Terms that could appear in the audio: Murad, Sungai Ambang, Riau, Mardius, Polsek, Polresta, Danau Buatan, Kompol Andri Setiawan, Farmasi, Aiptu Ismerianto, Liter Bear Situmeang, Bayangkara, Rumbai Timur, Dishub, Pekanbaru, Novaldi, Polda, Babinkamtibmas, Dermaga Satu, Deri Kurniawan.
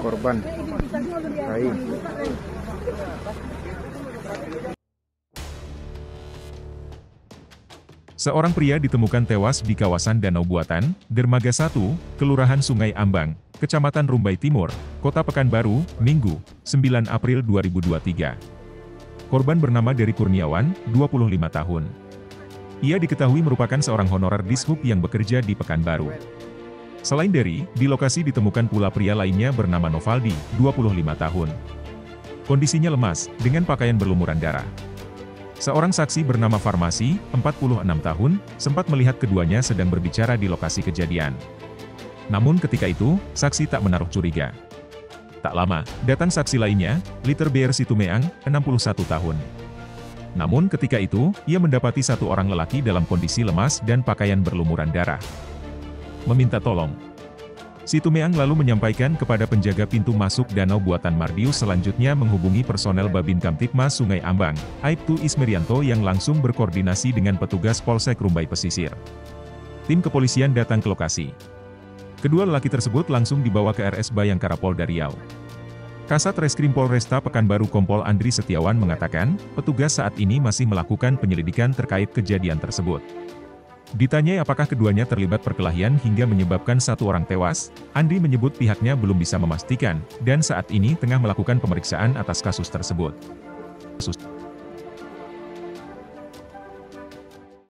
korban lain. Seorang pria ditemukan tewas di kawasan Danau Buatan, Dermaga 1, Kelurahan Sungai Ambang, Kecamatan Rumbai Timur, Kota Pekanbaru, Minggu, 9 April 2023. Korban bernama Deri Kurniawan, 25 tahun. Ia diketahui merupakan seorang honorer Dishub yang bekerja di Pekanbaru. Selain Deri, di lokasi ditemukan pula pria lainnya bernama Novaldi, 25 tahun. Kondisinya lemas, dengan pakaian berlumuran darah. Seorang saksi bernama Farmasi, 46 tahun, sempat melihat keduanya sedang berbicara di lokasi kejadian. Namun ketika itu, saksi tak menaruh curiga. Tak lama, datang saksi lainnya, Liter Bear Situmeang, 61 tahun. Namun ketika itu, ia mendapati satu orang lelaki dalam kondisi lemas dan pakaian berlumuran darah. Meminta tolong. Situmeang lalu menyampaikan kepada penjaga pintu masuk Danau Buatan Mardius, selanjutnya menghubungi personel Babinkamtibmas Sungai Ambang, Aiptu Ismerianto, yang langsung berkoordinasi dengan petugas Polsek Rumbai Pesisir. Tim kepolisian datang ke lokasi. Kedua lelaki tersebut langsung dibawa ke RS Bayangkara Polda Riau. Kasat Reskrim Polresta Pekanbaru Kompol Andri Setiawan mengatakan, petugas saat ini masih melakukan penyelidikan terkait kejadian tersebut. Ditanyai apakah keduanya terlibat perkelahian hingga menyebabkan satu orang tewas, Andri menyebut pihaknya belum bisa memastikan, dan saat ini tengah melakukan pemeriksaan atas kasus tersebut.